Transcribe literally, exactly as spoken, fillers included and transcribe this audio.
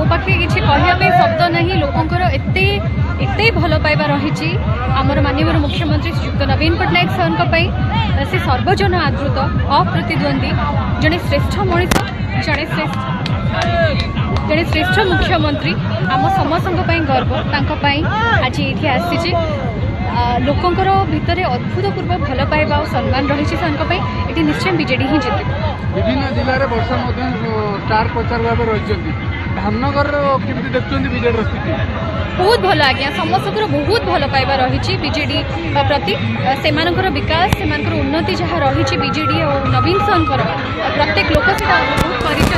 मो पाखे किसी कहवाई शब्द ना लोकंर एत एत भल पाइबा रही आमर माननीय मुख्यमंत्री श्रीयुक्त नवीन पट्टनायक सर से सर्वजन आदृत अप्रतिद्वंदी जड़े श्रेष्ठ मनीष जड़े श्रेष्ठ जड़े श्रेष्ठ मुख्यमंत्री आम समस्त गर्व तांपाई आज ये आसी लोकंर भितर अभूतपूर्व भल पाइबा और सम्मान रही ये निश्चय बीजेडी ही जीत विभिन्न जिले में वर्षा स्टार प्रचार भाव रही धामनगर केमती देखते बीजेडी स्थिति बहुत भल आज्ञा समस्त बहुत भल पाइबा रही बीजेडी प्रति से विकास से उन्नति जहाँ रही बीजेडी और नवीन सर प्रत्येक लोक सेवा बहुत कर